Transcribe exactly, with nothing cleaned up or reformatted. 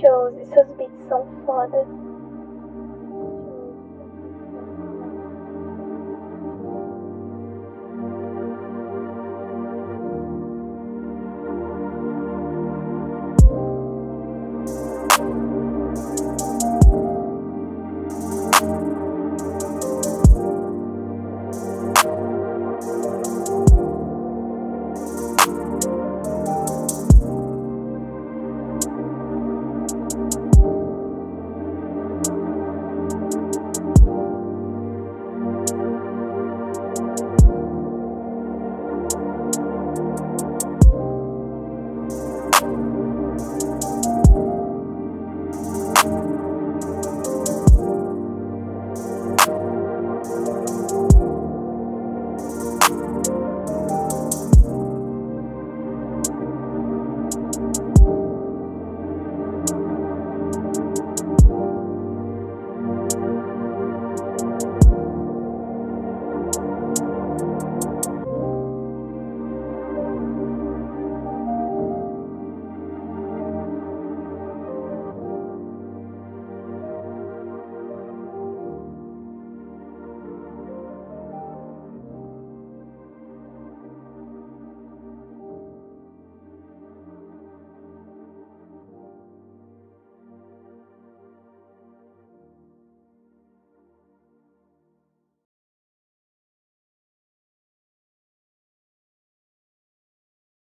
shows, e seus beats são foda.